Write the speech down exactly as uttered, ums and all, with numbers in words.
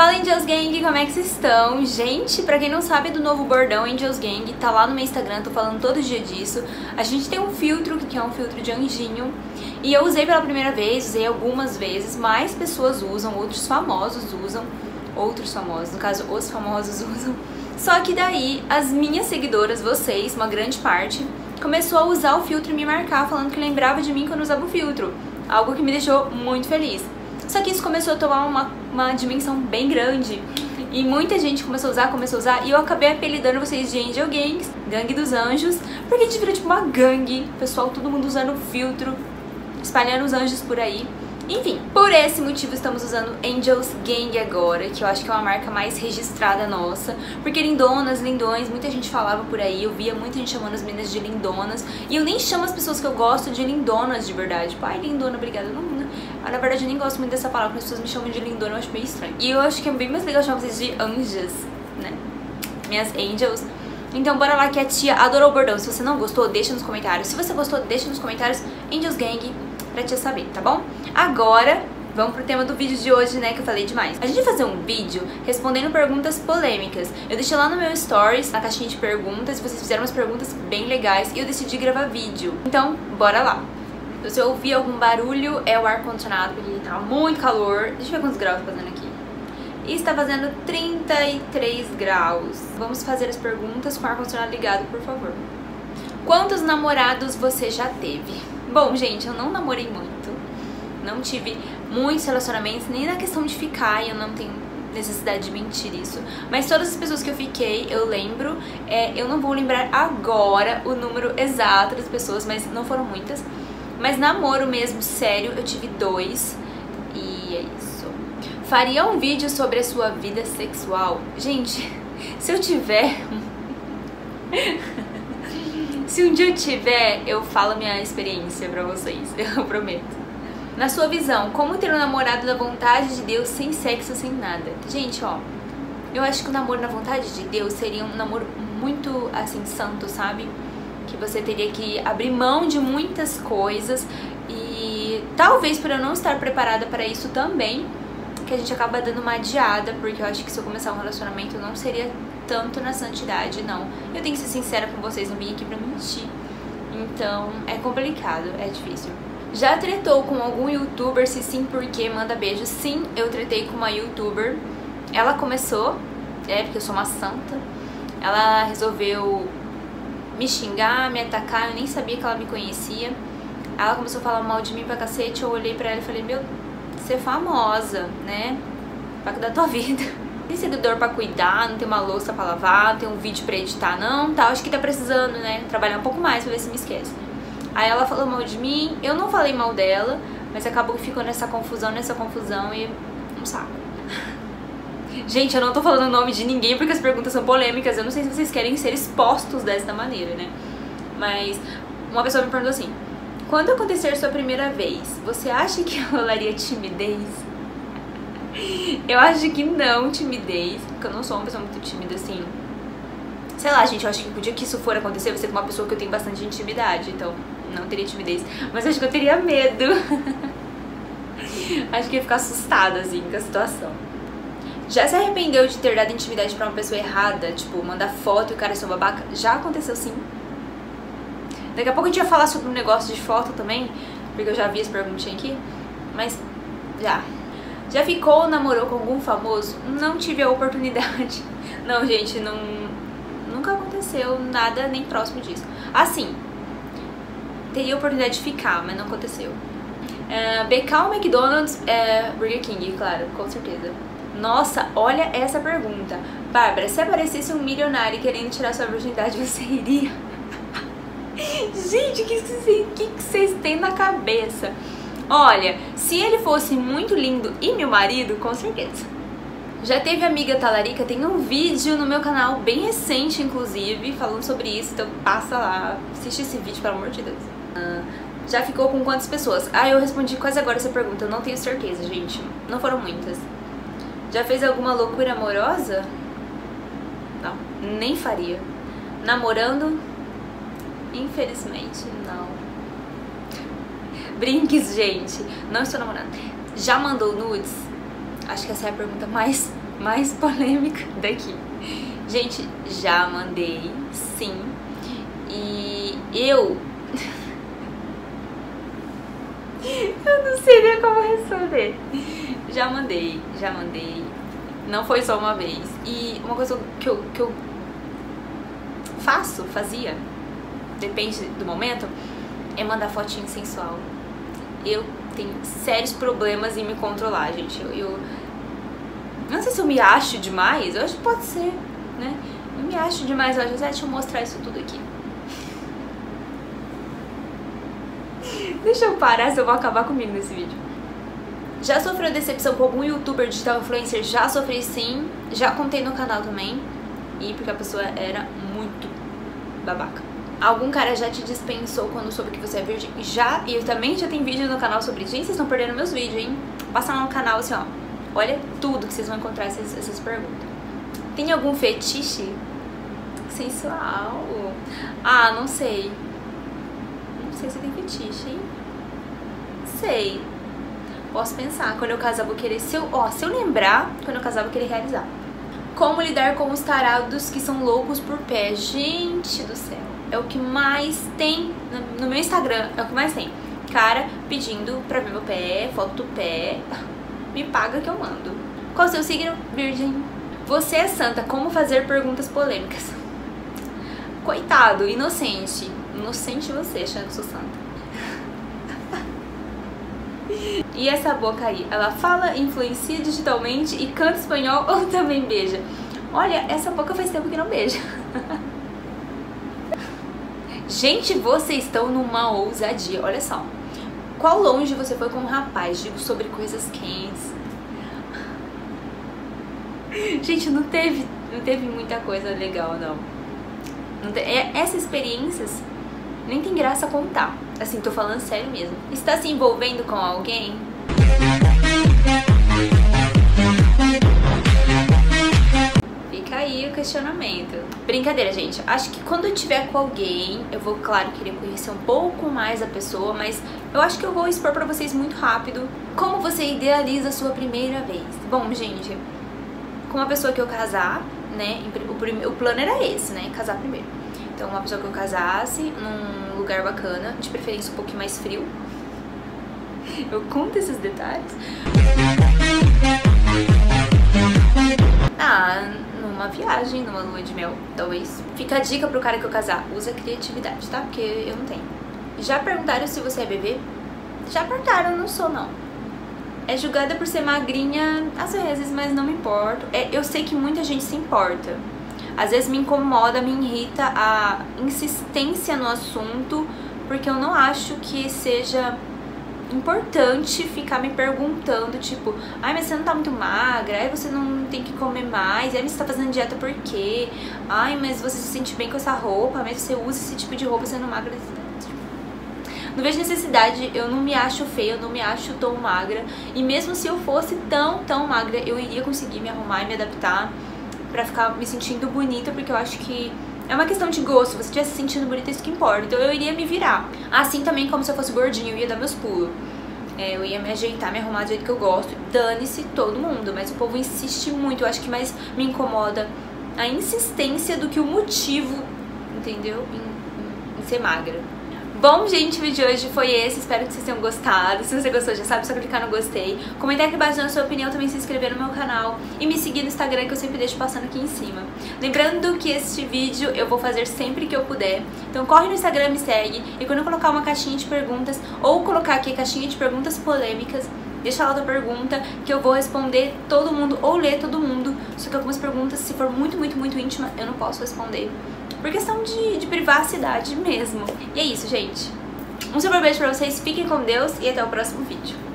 Fala, Angels Gang, como é que vocês estão? Gente, pra quem não sabe do novo bordão Angels Gang, tá lá no meu Instagram, tô falando todo dia disso. A gente tem um filtro, que é um filtro de anjinho, e eu usei pela primeira vez, usei algumas vezes, mais pessoas usam, outros famosos usam, outros famosos, no caso, os famosos usam. Só que daí, as minhas seguidoras, vocês, uma grande parte, começou a usar o filtro e me marcar, falando que lembrava de mim quando usava o filtro, algo que me deixou muito feliz. Só que isso começou a tomar uma, uma dimensão bem grande e muita gente começou a usar, começou a usar e eu acabei apelidando vocês de Angel Gangs, Gangue dos Anjos, porque a gente virou tipo uma gangue, pessoal, todo mundo usando filtro, espalhando os anjos por aí. Enfim, por esse motivo estamos usando Angels Gang agora, que eu acho que é uma marca mais registrada nossa, porque lindonas, lindões, muita gente falava por aí, eu via muita gente chamando as meninas de lindonas, e eu nem chamo as pessoas que eu gosto de lindonas de verdade, tipo, ai, lindona, obrigada, não, não. Ah, na verdade eu nem gosto muito dessa palavra, as pessoas me chamam de lindona, eu acho meio estranho. E eu acho que é bem mais legal chamar vocês de anjas, né, minhas angels. Então bora lá que a tia adorou o bordão, se você não gostou, deixa nos comentários, se você gostou, deixa nos comentários, Angels Gang, pra te saber, tá bom? Agora, vamos pro tema do vídeo de hoje, né, que eu falei demais. A gente vai fazer um vídeo respondendo perguntas polêmicas. Eu deixei lá no meu stories, na caixinha de perguntas, vocês fizeram umas perguntas bem legais e eu decidi gravar vídeo. Então, bora lá. Se eu ouvir algum barulho, é o ar-condicionado, porque tá muito calor. Deixa eu ver quantos graus tá fazendo aqui. E está fazendo trinta e três graus. Vamos fazer as perguntas com o ar-condicionado ligado, por favor. Quantos namorados você já teve? Bom, gente, eu não namorei muito, não tive muitos relacionamentos, nem na questão de ficar, e eu não tenho necessidade de mentir isso. Mas todas as pessoas que eu fiquei, eu lembro, é, eu não vou lembrar agora o número exato das pessoas, mas não foram muitas. Mas namoro mesmo, sério, eu tive dois, e é isso. Faria um vídeo sobre a sua vida sexual? Gente, se eu tiver... Se um dia eu tiver, eu falo minha experiência pra vocês, eu prometo. Na sua visão, como ter um namorado da vontade de Deus sem sexo, sem nada? Gente, ó, eu acho que o namoro na vontade de Deus seria um namoro muito, assim, santo, sabe? Que você teria que abrir mão de muitas coisas e talvez por eu não estar preparada para isso também, que a gente acaba dando uma adiada, porque eu acho que se eu começar um relacionamento não seria tanto na santidade, não. Eu tenho que ser sincera com vocês, não vim aqui pra mentir. Então, é complicado, é difícil. Já tretou com algum youtuber? Se sim, por quê? Manda beijo. Sim, eu tretei com uma youtuber. Ela começou, é, porque eu sou uma santa. Ela resolveu me xingar, me atacar, eu nem sabia que ela me conhecia. Ela começou a falar mal de mim pra cacete, eu olhei pra ela e falei, meu, ser famosa, né? Pra cuidar da tua vida. Tem seguidor pra cuidar, não tem uma louça pra lavar, não tem um vídeo pra editar, não, tá? Acho que tá precisando, né? Trabalhar um pouco mais pra ver se me esquece. Aí ela falou mal de mim, eu não falei mal dela, mas acabou que ficou nessa confusão, nessa confusão e um saco. Gente, eu não tô falando o nome de ninguém porque as perguntas são polêmicas, eu não sei se vocês querem ser expostos dessa maneira, né? Mas uma pessoa me perguntou assim, quando acontecer sua primeira vez, você acha que rolaria timidez? Eu acho que não timidez, porque eu não sou uma pessoa muito tímida assim. Sei lá, gente, eu acho que o dia que isso for acontecer, você é uma pessoa que eu tenho bastante intimidade, então não teria timidez. Mas eu acho que eu teria medo. Acho que ia ficar assustada, assim, com a situação. Já se arrependeu de ter dado intimidade pra uma pessoa errada? Tipo, mandar foto e o cara é seu babaca? Já aconteceu sim. Daqui a pouco a gente vai falar sobre um negócio de foto também, porque eu já vi essa perguntinha aqui, mas já. Já ficou ou namorou com algum famoso? Não tive a oportunidade. Não, gente, não, nunca aconteceu nada nem próximo disso. Assim, teria a oportunidade de ficar, mas não aconteceu. É, B K ou McDonald's? É, Burger King, claro, com certeza. Nossa, olha essa pergunta. Bárbara, se aparecesse um milionário querendo tirar sua virgindade, você iria? Gente, o que, que, que vocês têm na cabeça? Olha, se ele fosse muito lindo e meu marido, com certeza. Já teve amiga talarica? Tem um vídeo no meu canal, bem recente, inclusive, falando sobre isso. Então passa lá, assiste esse vídeo, pelo amor de Deus. Ah, já ficou com quantas pessoas? Ah, eu respondi quase agora essa pergunta, eu não tenho certeza, gente. Não foram muitas. Já fez alguma loucura amorosa? Não, nem faria. Namorando? Infelizmente, não. Brinques, gente. Não estou namorando. Já mandou nudes? Acho que essa é a pergunta mais mais polêmica daqui. Gente, já mandei, sim. E eu... eu não sei nem como responder. Já mandei, já mandei. Não foi só uma vez. E uma coisa que eu, que eu faço, fazia, depende do momento, é mandar fotinho sensual. Eu tenho sérios problemas em me controlar, gente. Eu, eu não sei se eu me acho demais. Eu acho que pode ser, né? Eu me acho demais. Olha, José, deixa eu mostrar isso tudo aqui. Deixa eu parar, se eu vou acabar comigo nesse vídeo. Já sofreu decepção com algum youtuber, digital influencer? Já sofri, sim. Já contei no canal também. E porque a pessoa era muito babaca. Algum cara já te dispensou quando soube que você é virgem? Já, e eu também já tenho vídeo no canal sobre isso. Gente, vocês estão perdendo meus vídeos, hein? Passa lá no canal, assim, ó. Olha tudo que vocês vão encontrar essas, essas perguntas. Tem algum fetiche sensual? Ah, não sei. Não sei se tem fetiche, hein? Sei. Posso pensar. Quando eu casar, vou querer... Se eu, ó, se eu lembrar, quando eu casar, vou querer realizar. Como lidar com os tarados que são loucos por pé? Gente do céu. É o que mais tem no meu Instagram, é o que mais tem. Cara pedindo pra ver meu pé, foto do pé. Me paga que eu mando. Qual o seu signo? Virgem. Você é santa, como fazer perguntas polêmicas? Coitado, inocente. Inocente você, achando que sou santa. E essa boca aí? Ela fala, influencia digitalmente e canta espanhol ou também beija? Olha, essa boca faz tempo que não beija. Gente, vocês estão numa ousadia. Olha só. Qual longe você foi com um rapaz? Digo, sobre coisas quentes. Gente, não teve, não teve muita coisa legal, não. não te... Essas experiências nem tem graça contar. Assim, tô falando sério mesmo. Está se envolvendo com alguém? Aí o questionamento. Brincadeira, gente. Acho que quando eu estiver com alguém, eu vou, claro, querer conhecer um pouco mais a pessoa, mas eu acho que eu vou expor pra vocês muito rápido como você idealiza a sua primeira vez. Bom, gente, com a pessoa que eu casar, né, o, o plano era esse, né, casar primeiro. Então, uma pessoa que eu casasse num lugar bacana, de preferência um pouquinho mais frio. Eu conto esses detalhes. Ah, numa viagem, numa lua de mel, talvez. Fica a dica pro cara que eu casar, usa criatividade, tá? Porque eu não tenho. Já perguntaram se você é bebê? Já perguntaram, não sou, não. É julgada por ser magrinha às vezes, mas não me importo. É, eu sei que muita gente se importa. Às vezes me incomoda, me irrita a insistência no assunto, porque eu não acho que seja... importante ficar me perguntando, tipo, ai, mas você não tá muito magra, ai, você não tem que comer mais, ai, mas você tá fazendo dieta por quê? Ai, mas você se sente bem com essa roupa, mas você usa esse tipo de roupa, você não magra. Não vejo necessidade, eu não me acho feia, eu não me acho tão magra, e mesmo se eu fosse tão, tão magra, eu iria conseguir me arrumar e me adaptar pra ficar me sentindo bonita, porque eu acho que é uma questão de gosto, você estiver se sentindo bonita, isso que importa. Então eu iria me virar. Assim também como se eu fosse gordinha, eu ia dar meus pulos. É, eu ia me ajeitar, me arrumar do jeito que eu gosto. Dane-se todo mundo, mas o povo insiste muito. Eu acho que mais me incomoda a insistência do que o motivo, entendeu? Em, em, em ser magra. Bom, gente, o vídeo de hoje foi esse. Espero que vocês tenham gostado. Se você gostou, já sabe, só clicar no gostei. Comentar aqui embaixo na sua opinião, também se inscrever no meu canal. E me seguir no Instagram, que eu sempre deixo passando aqui em cima. Lembrando que este vídeo eu vou fazer sempre que eu puder. Então corre no Instagram, me segue. E quando eu colocar uma caixinha de perguntas, ou colocar aqui caixinha de perguntas polêmicas, deixa lá outra pergunta, que eu vou responder todo mundo, ou ler todo mundo. Só que algumas perguntas, se for muito, muito, muito íntima, eu não posso responder. Por questão de, de privacidade mesmo. E é isso, gente. Um super beijo pra vocês, fiquem com Deus e até o próximo vídeo.